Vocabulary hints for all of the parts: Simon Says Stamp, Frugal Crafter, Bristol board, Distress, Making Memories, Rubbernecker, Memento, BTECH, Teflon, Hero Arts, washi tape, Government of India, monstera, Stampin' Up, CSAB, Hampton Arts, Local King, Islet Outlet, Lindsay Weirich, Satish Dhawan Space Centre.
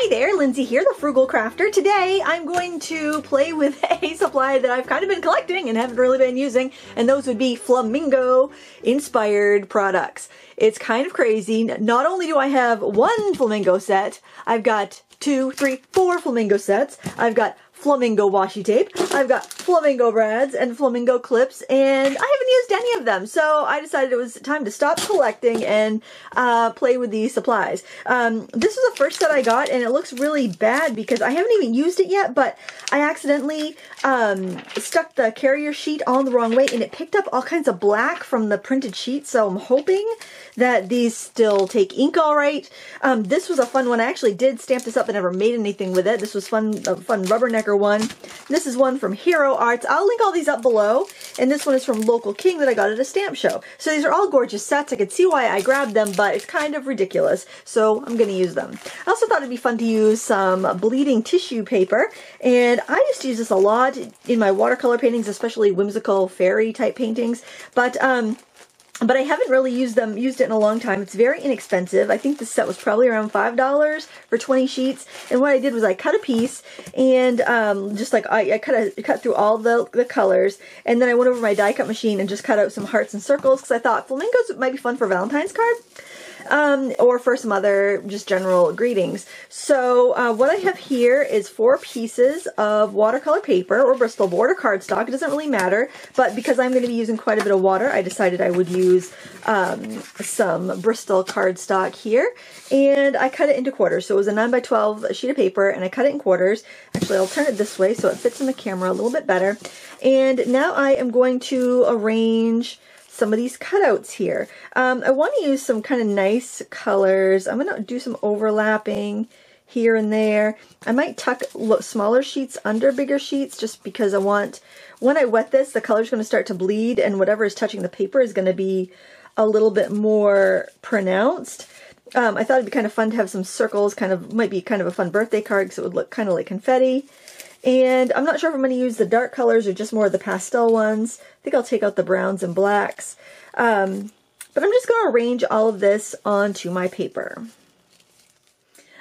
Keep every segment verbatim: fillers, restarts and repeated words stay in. Hi there, Lindsay here, the Frugal Crafter. Today I'm going to play with a supply that I've kind of been collecting and haven't really been using, and those would be flamingo-inspired products. It's kind of crazy. Not only do I have one flamingo set, I've got two, three, four flamingo sets. I've got flamingo washi tape, I've got flamingo brads and flamingo clips, and I haven't used any of them, so I decided it was time to stop collecting and uh, play with these supplies. Um, this is the first set I got, and it looks really bad because I haven't even used it yet, but I accidentally um, stuck the carrier sheet on the wrong way, and it picked up all kinds of black from the printed sheet, so I'm hoping that these still take ink all right. Um, this was a fun one. I actually did stamp this up and never made anything with it. This was fun, a fun Rubbernecker one. This is one from Hero Arts. I'll link all these up below, and this one is from Local King that I got at a stamp show. So these are all gorgeous sets. I could see why I grabbed them, but it's kind of ridiculous, so I'm going to use them. I also thought it'd be fun to use some bleeding tissue paper, and I used to use this a lot in my watercolor paintings, especially whimsical fairy type paintings, but um, But I haven't really used them, used it in a long time. It's very inexpensive. I think this set was probably around five dollars for twenty sheets. And what I did was I cut a piece and um, just like I, I cut a, cut through all the, the colors. And then I went over my die cut machine and just cut out some hearts and circles because I thought flamingos might be fun for Valentine's card. Um, or for some other just general greetings. So uh, what I have here is four pieces of watercolor paper or Bristol board or cardstock. It doesn't really matter, but because I'm going to be using quite a bit of water, I decided I would use um, some Bristol cardstock here, and I cut it into quarters. So it was a nine by twelve sheet of paper, and I cut it in quarters. Actually, I'll turn it this way so it fits in the camera a little bit better. And now I am going to arrange some of these cutouts here. Um, I want to use some kind of nice colors. I'm going to do some overlapping here and there. I might tuck smaller sheets under bigger sheets just because I want, when I wet this, the color's going to start to bleed and whatever is touching the paper is going to be a little bit more pronounced. Um, I thought it'd be kind of fun to have some circles, kind of, might be kind of a fun birthday card because it would look kind of like confetti. And I'm not sure if I'm going to use the dark colors or just more of the pastel ones. I think I'll take out the browns and blacks. Um, but I'm just going to arrange all of this onto my paper.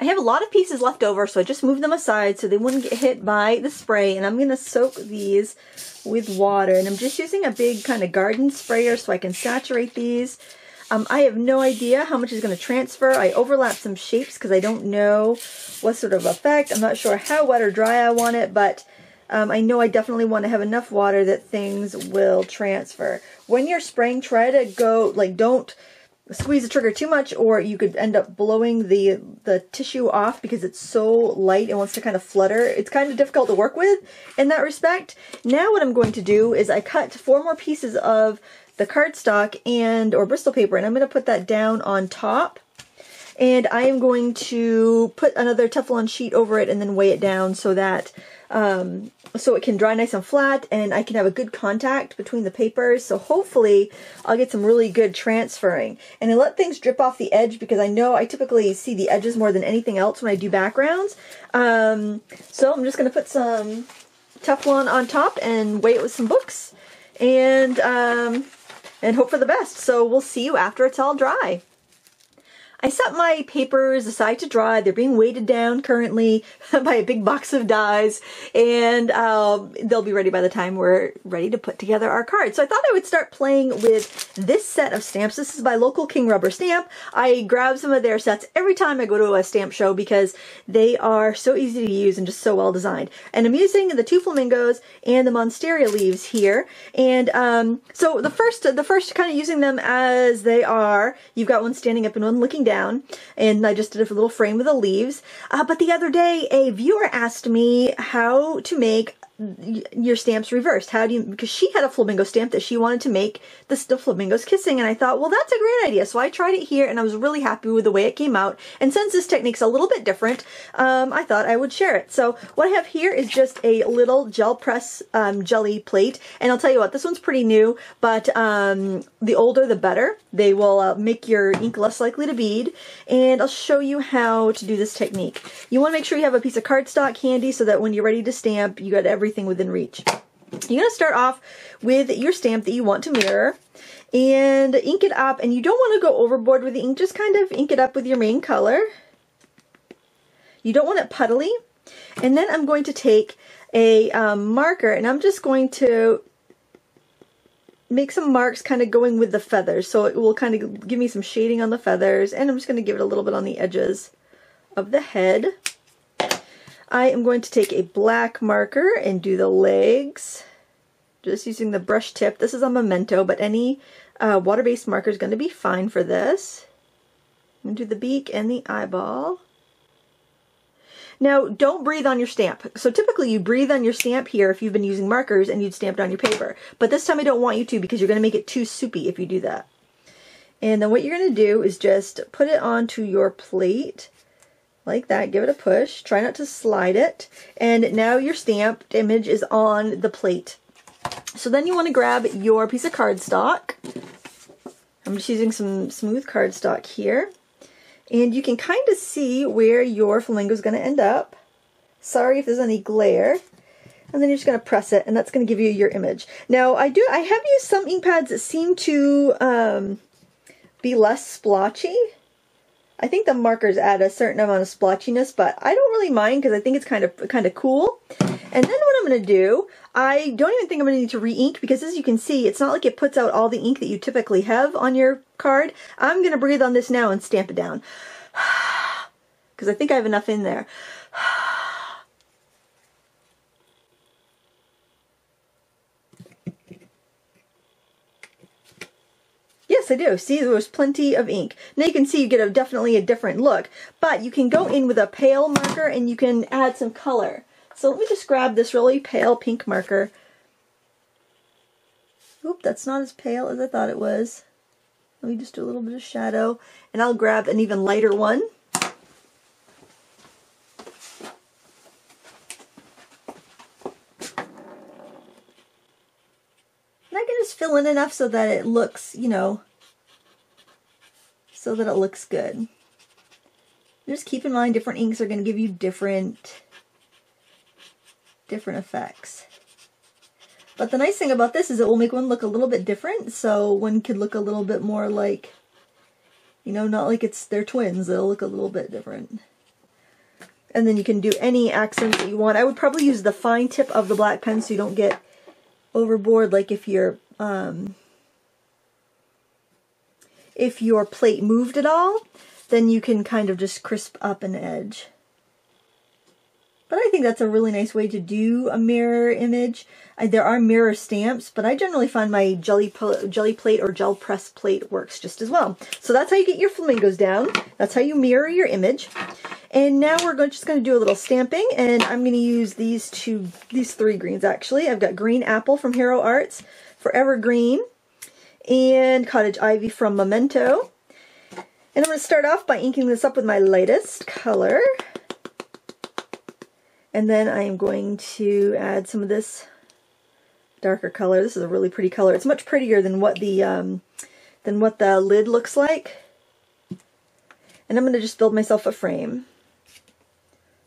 I have a lot of pieces left over, so I just moved them aside so they wouldn't get hit by the spray. And I'm going to soak these with water. And I'm just using a big kind of garden sprayer so I can saturate these. Um, I have no idea how much is going to transfer. I overlap some shapes because I don't know what sort of effect. I'm not sure how wet or dry I want it, but um, I know I definitely want to have enough water that things will transfer. When you're spraying, try to go, like, don't squeeze the trigger too much or you could end up blowing the, the tissue off because it's so light and wants to kind of flutter. It's kind of difficult to work with in that respect. Now what I'm going to do is I cut four more pieces of the cardstock and or Bristol paper, and I'm going to put that down on top, and I am going to put another Teflon sheet over it and then weigh it down so that um, so it can dry nice and flat and I can have a good contact between the papers, so hopefully I'll get some really good transferring. And I let things drip off the edge because I know I typically see the edges more than anything else when I do backgrounds, um, so I'm just going to put some Teflon on top and weigh it with some books and um, and hope for the best. So we'll see you after it's all dry. I set my papers aside to dry. They're being weighted down currently by a big box of dies, and um, they'll be ready by the time we're ready to put together our cards. So I thought I would start playing with this set of stamps. This is by Local King Rubber Stamp. I grab some of their sets every time I go to a stamp show because they are so easy to use and just so well designed. And I'm using the two flamingos and the monstera leaves here. And um, so the first, the first kind of using them as they are, you've got one standing up and one looking down. Down, and I just did a little frame with the leaves. Uh, but the other day, a viewer asked me how to make your stamps reversed. How do you, because she had a flamingo stamp that she wanted to make the, the flamingos kissing, and I thought, well, that's a great idea. So I tried it here, and I was really happy with the way it came out. And since this technique's a little bit different, um, I thought I would share it. So what I have here is just a little gel press um, jelly plate, and I'll tell you what, this one's pretty new, but um, the older the better. They will uh, make your ink less likely to bead, and I'll show you how to do this technique. You want to make sure you have a piece of cardstock handy so that when you're ready to stamp, you got everything within reach. You're going to start off with your stamp that you want to mirror and ink it up, and you don't want to go overboard with the ink, just kind of ink it up with your main color. You don't want it puddly. And then I'm going to take a um, marker, and I'm just going to make some marks kind of going with the feathers. So it will kind of give me some shading on the feathers, and I'm just going to give it a little bit on the edges of the head. I am going to take a black marker and do the legs, just using the brush tip. This is a Memento, but any uh, water-based marker is going to be fine for this. I'm going to do the beak and the eyeball. Now, don't breathe on your stamp. So typically you breathe on your stamp here if you've been using markers and you'd stamp it on your paper. But this time I don't want you to, because you're going to make it too soupy if you do that. And then what you're going to do is just put it onto your plate like that. Give it a push. Try not to slide it. And now your stamped image is on the plate. So then you want to grab your piece of cardstock. I'm just using some smooth cardstock here. And you can kind of see where your flamingo is going to end up. Sorry if there's any glare. And then you're just going to press it, and that's going to give you your image. Now, I do, I have used some ink pads that seem to um, be less splotchy. I think the markers add a certain amount of splotchiness, but I don't really mind because I think it's kind of kind of cool. And then what I'm going to do, I don't even think I'm going to need to re-ink, because as you can see, it's not like it puts out all the ink that you typically have on your card. I'm going to breathe on this now and stamp it down, because I think I have enough in there. Yes, I do. See, there was plenty of ink. Now you can see you get a definitely a different look, but you can go in with a pale marker and you can add some color. So let me just grab this really pale pink marker. Oop, that's not as pale as I thought it was. Let me just do a little bit of shadow, and I'll grab an even lighter one. Fill in enough so that it looks, you know, so that it looks good. Just keep in mind, different inks are going to give you different, different effects. But the nice thing about this is it will make one look a little bit different, so one could look a little bit more like, you know, not like it's they're twins. It'll look a little bit different. And then you can do any accents that you want. I would probably use the fine tip of the black pen so you don't get overboard, like if you're Um, if your plate moved at all, then you can kind of just crisp up an edge. But I think that's a really nice way to do a mirror image. I, there are mirror stamps, but I generally find my jelly, jelly plate or gel press plate works just as well. So that's how you get your flamingos down. That's how you mirror your image. And now we're going, just going to do a little stamping, and I'm going to use these two, these three greens actually. I've got green apple from Hero Arts, Forever Green, and Cottage Ivy from Memento. And I'm going to start off by inking this up with my lightest color. And then I am going to add some of this darker color. This is a really pretty color. It's much prettier than what the, um, than what the lid looks like. And I'm going to just build myself a frame.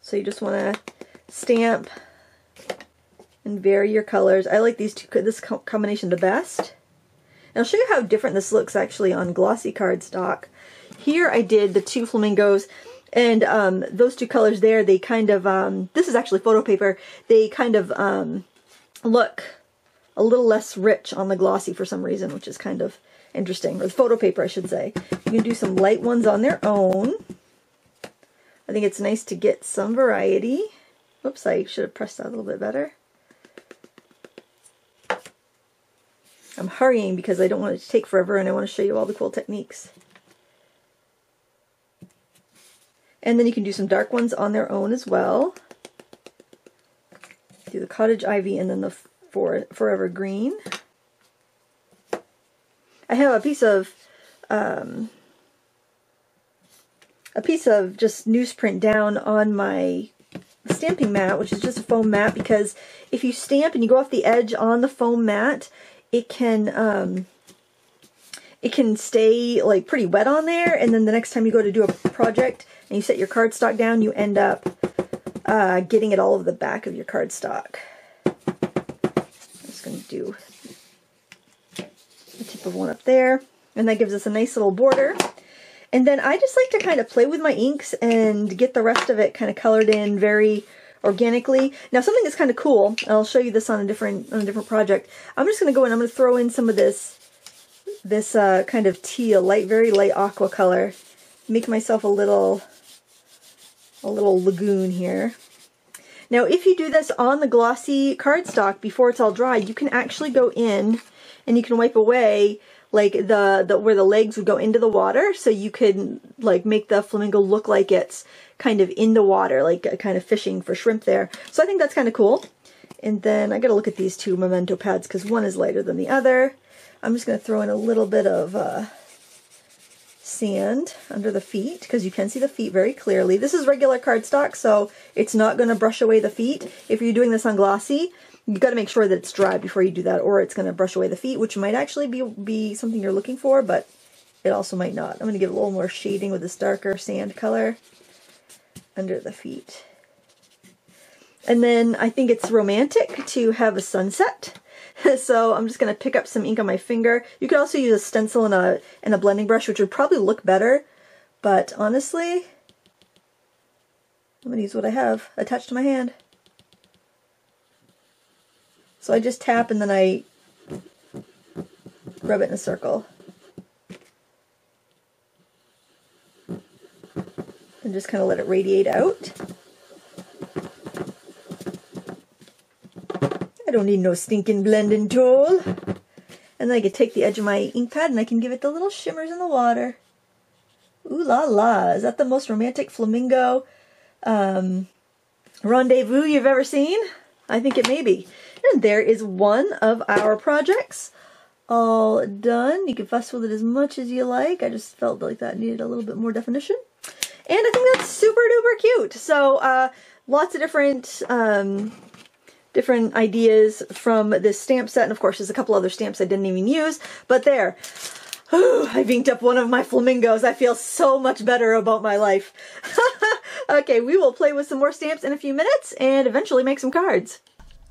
So you just want to stamp and vary your colors. I like these two, this combination the best. And I'll show you how different this looks actually on glossy cardstock. Here I did the two flamingos, and um, those two colors there, they kind of, um, this is actually photo paper, they kind of um, look a little less rich on the glossy for some reason, which is kind of interesting, or the photo paper I should say. You can do some light ones on their own. I think it's nice to get some variety. Oops, I should have pressed that a little bit better. I'm hurrying because I don't want it to take forever, and I want to show you all the cool techniques. And then you can do some dark ones on their own as well. Do the Cottage Ivy and then the for, Forever Green. I have a piece of um, a piece of just newsprint down on my stamping mat, which is just a foam mat, because if you stamp and you go off the edge on the foam mat, it can um, it can stay like pretty wet on there, and then the next time you go to do a project and you set your cardstock down, you end up uh, getting it all over the back of your cardstock. I'm just going to do the tip of one up there, and that gives us a nice little border. And then I just like to kind of play with my inks and get the rest of it kind of colored in very organically. Now, something that's kind of cool, I'll show you this on a different on a different project. I'm just going to go in, I'm going to throw in some of this this uh, kind of teal, light, very light aqua color. Make myself a little a little lagoon here. Now, if you do this on the glossy cardstock before it's all dried, you can actually go in and you can wipe away like the, the where the legs would go into the water, so you could like make the flamingo look like it's kind of in the water, like uh, kind of fishing for shrimp there. So I think that's kind of cool. And then I gotta look at these two Memento pads because one is lighter than the other. I'm just gonna throw in a little bit of uh, sand under the feet because you can see the feet very clearly. This is regular cardstock, so it's not gonna brush away the feet. If you're doing this on glossy, you've got to make sure that it's dry before you do that, or it's going to brush away the feet, which might actually be, be something you're looking for, but it also might not. I'm going to give it a little more shading with this darker sand color under the feet. And then I think it's romantic to have a sunset, so I'm just going to pick up some ink on my finger. You could also use a stencil and a, and a blending brush, which would probably look better, but honestly, I'm going to use what I have attached to my hand. So I just tap and then I rub it in a circle. And just kind of let it radiate out. I don't need no stinking blending tool. And then I can take the edge of my ink pad and I can give it the little shimmers in the water. Ooh la la, is that the most romantic flamingo um, rendezvous you've ever seen? I think it may be. And there is one of our projects all done. You can fuss with it as much as you like. I just felt like that needed a little bit more definition. And I think that's super duper cute. So uh, lots of different um, different ideas from this stamp set. And of course, there's a couple other stamps I didn't even use. But there. Ooh, I've inked up one of my flamingos. I feel so much better about my life. Okay, we will play with some more stamps in a few minutes and eventually make some cards.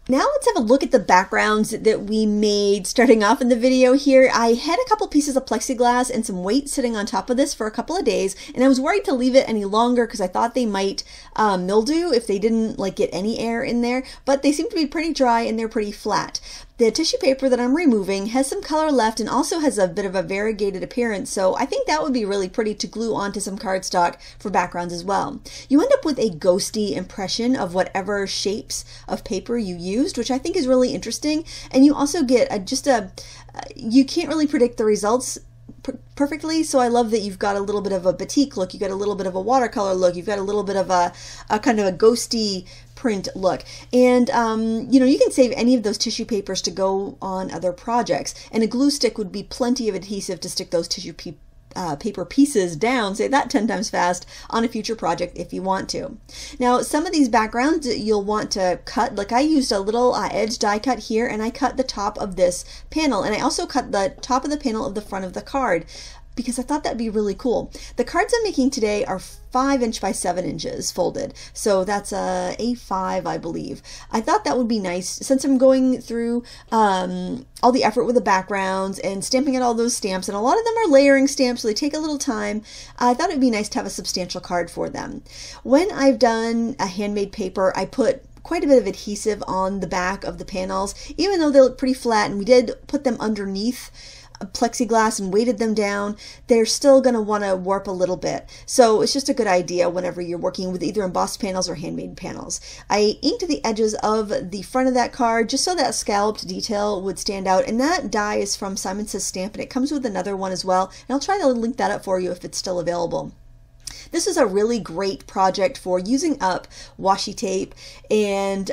Now let's have a look at the backgrounds that we made starting off in the video here. I had a couple pieces of plexiglass and some weight sitting on top of this for a couple of days, and I was worried to leave it any longer because I thought they might um, mildew if they didn't like get any air in there, but they seem to be pretty dry and they're pretty flat. The tissue paper that I'm removing has some color left and also has a bit of a variegated appearance, so I think that would be really pretty to glue onto some cardstock for backgrounds as well. You end up with a ghosty impression of whatever shapes of paper you used, which I think is really interesting, and you also get a, just a, you can't really predict the results perfectly, so I love that you've got a little bit of a batik look, you've got a little bit of a watercolor look, you've got a little bit of a, a kind of a ghosty print look. And um, you know, you can save any of those tissue papers to go on other projects, and a glue stick would be plenty of adhesive to stick those tissue papers Uh, paper pieces down, say that ten times fast, on a future project if you want to. Now, some of these backgrounds you'll want to cut, like I used a little uh, edge die cut here, and I cut the top of this panel, and I also cut the top of the panel of the front of the card, because I thought that'd be really cool. The cards I'm making today are five inch by seven inches folded. So that's a A five, I believe. I thought that would be nice since I'm going through um, all the effort with the backgrounds and stamping out all those stamps, and a lot of them are layering stamps, so they take a little time. I thought it'd be nice to have a substantial card for them. When I've done a handmade paper, I put quite a bit of adhesive on the back of the panels, even though they look pretty flat, and we did put them underneath plexiglass and weighted them down, they're still going to want to warp a little bit. So it's just a good idea whenever you're working with either embossed panels or handmade panels. I inked the edges of the front of that card just so that scalloped detail would stand out, and that die is from Simon Says Stamp, and it comes with another one as well, and I'll try to link that up for you if it's still available. This is a really great project for using up washi tape, and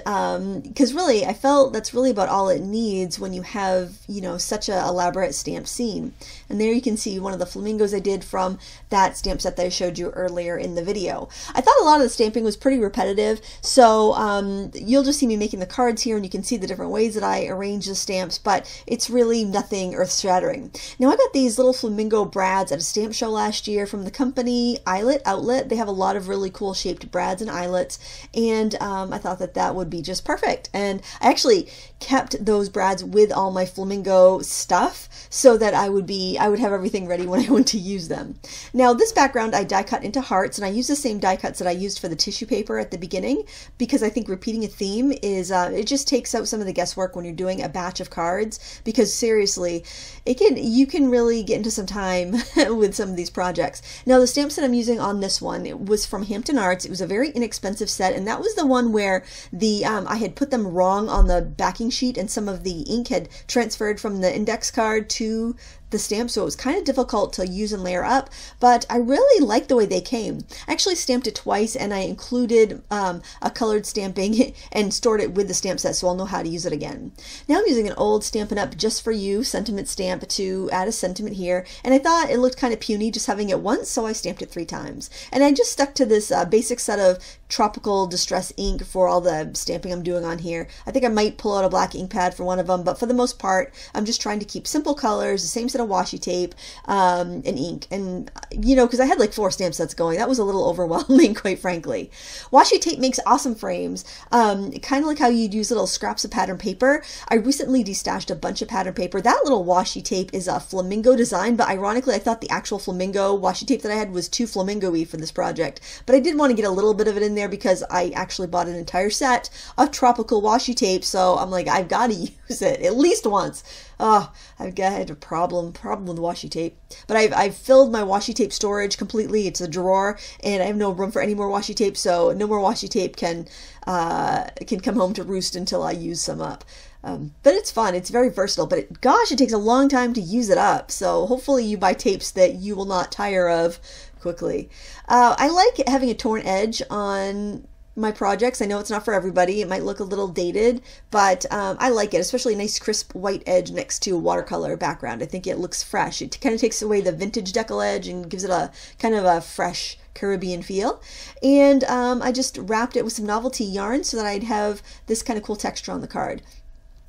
because um, really I felt that's really about all it needs when you have, you know, such an elaborate stamp scene. And there you can see one of the flamingos I did from that stamp set that I showed you earlier in the video. I thought a lot of the stamping was pretty repetitive, so um, you'll just see me making the cards here, and you can see the different ways that I arrange the stamps, but it's really nothing earth-shattering. Now I got these little flamingo brads at a stamp show last year from the company Islet Islet Outlet. They have a lot of really cool shaped brads and eyelets, and um, I thought that that would be just perfect. And I actually kept those brads with all my flamingo stuff so that I would be I would have everything ready when I went to use them. Now this background I die cut into hearts, and I use the same die cuts that I used for the tissue paper at the beginning, because I think repeating a theme is uh, it just takes out some of the guesswork when you're doing a batch of cards, because seriously, it can you can really get into some time with some of these projects. Now the stamps that I'm using on this one, it was from Hampton Arts. It was a very inexpensive set, and that was the one where the um, I had put them wrong on the backing sheet, and some of the ink had transferred from the index card to the stamp, so it was kind of difficult to use and layer up, but I really liked the way they came. I actually stamped it twice, and I included um, a colored stamping and stored it with the stamp set, so I'll know how to use it again. Now I'm using an old Stampin' Up Just For You sentiment stamp to add a sentiment here, and I thought it looked kind of puny just having it once, so I stamped it three times. And I just stuck to this uh, basic set of tropical distress ink for all the stamping I'm doing on here. I think I might pull out a black ink pad for one of them, but for the most part, I'm just trying to keep simple colors, the same set of washi tape um, and ink. And you know, because I had like four stamp sets going, that was a little overwhelming, quite frankly. Washi tape makes awesome frames, um, kind of like how you'd use little scraps of pattern paper. I recently destashed a bunch of pattern paper. That little washi tape is a flamingo design, but ironically I thought the actual flamingo washi tape that I had was too flamingo-y for this project, but I did want to get a little bit of it in there because I actually bought an entire set of tropical washi tape, so I'm like, I've got to use it at least once. Oh, I've got a problem, problem with washi tape. But I've, I've filled my washi tape storage completely. It's a drawer, and I have no room for any more washi tape, so no more washi tape can, uh, can come home to roost until I use some up. Um, but it's fun. It's very versatile, but it, gosh, it takes a long time to use it up. So hopefully you buy tapes that you will not tire of quickly. Uh, I like having a torn edge on my projects. I know it's not for everybody. It might look a little dated, but um, I like it, especially a nice crisp white edge next to a watercolor background. I think it looks fresh. It kind of takes away the vintage decal edge and gives it a kind of a fresh Caribbean feel. And um, I just wrapped it with some novelty yarn so that I'd have this kind of cool texture on the card.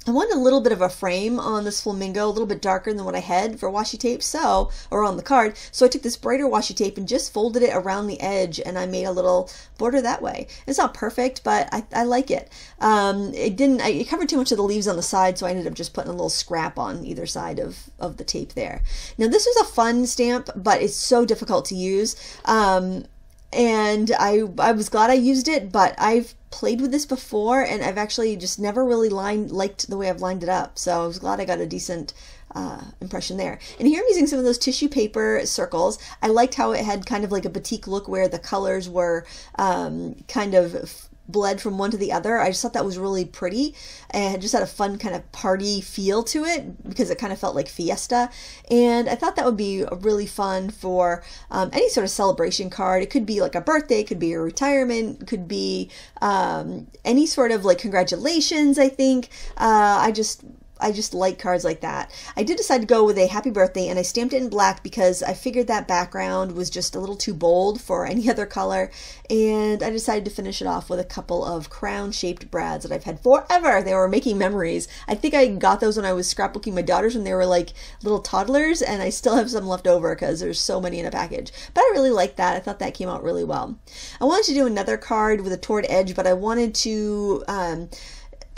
I wanted a little bit of a frame on this flamingo, a little bit darker than what I had for washi tape, so, or on the card, so I took this brighter washi tape and just folded it around the edge, and I made a little border that way. It's not perfect, but I, I like it. Um, it didn't, I, it covered too much of the leaves on the side, so I ended up just putting a little scrap on either side of, of the tape there. Now this was a fun stamp, but it's so difficult to use, um, and I, I was glad I used it, but I've played with this before, and I've actually just never really lined, liked the way I've lined it up, so I was glad I got a decent uh, impression there. And here I'm using some of those tissue paper circles. I liked how it had kind of like a batik look where the colors were um, kind of bled from one to the other. I just thought that was really pretty, and just had a fun kind of party feel to it because it kind of felt like fiesta, and I thought that would be really fun for um, any sort of celebration card. It could be like a birthday, it could be a retirement, it could be um, any sort of like congratulations, I think. Uh, I just I just like cards like that. I did decide to go with a happy birthday, and I stamped it in black because I figured that background was just a little too bold for any other color, and I decided to finish it off with a couple of crown-shaped brads that I've had forever. They were Making Memories. I think I got those when I was scrapbooking my daughters when they were like little toddlers, and I still have some left over because there's so many in a package. But I really liked that. I thought that came out really well. I wanted to do another card with a torn edge, but I wanted to um,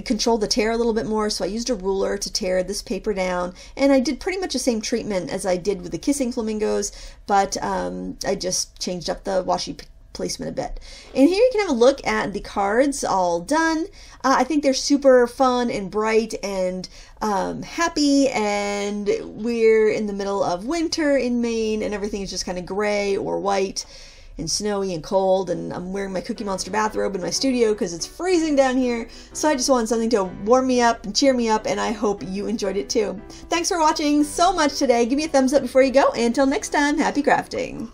control the tear a little bit more, so I used a ruler to tear this paper down, and I did pretty much the same treatment as I did with the kissing flamingos, but um, I just changed up the washi placement a bit. And here you can have a look at the cards all done. Uh, I think they're super fun and bright and um, happy, and we're in the middle of winter in Maine, and everything is just kind of gray or white and snowy and cold, and I'm wearing my Cookie Monster bathrobe in my studio because it's freezing down here, so I just wanted something to warm me up and cheer me up, and I hope you enjoyed it too. Thanks for watching so much today. Give me a thumbs up before you go, and until next time, happy crafting!